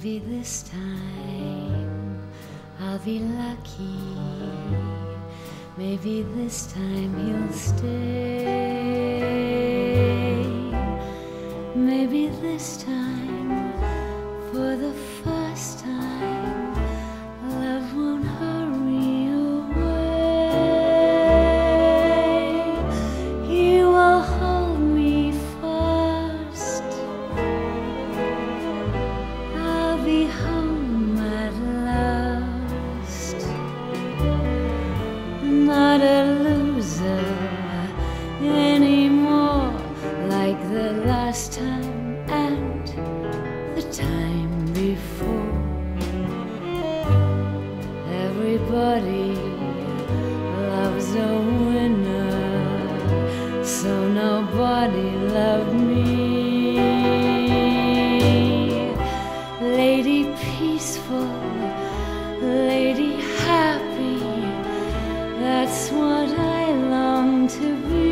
Maybe this time I'll be lucky. Maybe this time he'll stay. Maybe this time, for the first time, love won't hurry away. He will hold me first. I'll be home at last. Not a loser anymore, like the last time and the time before. Everybody loves a winner, so nobody loved me. Lady Peaceful, Lady Happy, that's what I long to be.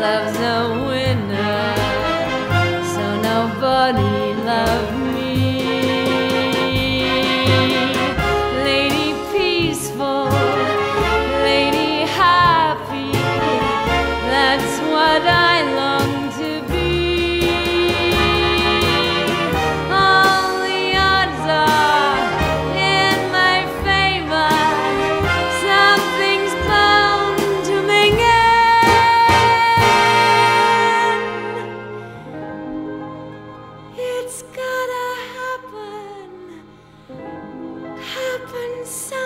Love's a winner, so nobody loved me. Lady Peaceful, Lady Happy, that's what I long to be. All the odds are in my favor. Something's bound to begin. It's gotta happen. Happen soon.